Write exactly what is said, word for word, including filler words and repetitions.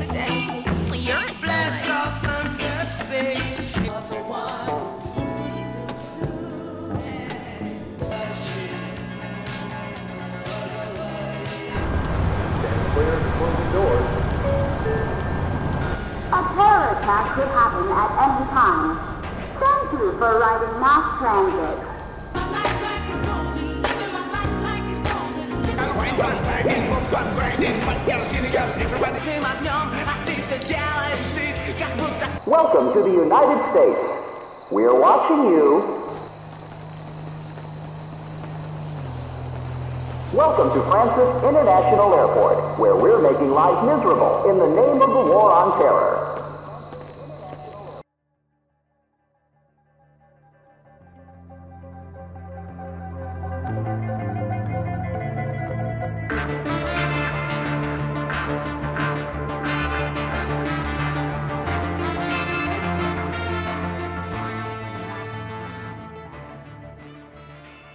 A terror attack could happen at any time. Thank you for riding mass transit. Welcome to the United States. We're watching you. Welcome to Francis International Airport, where we're making life miserable in the name of the war on terror.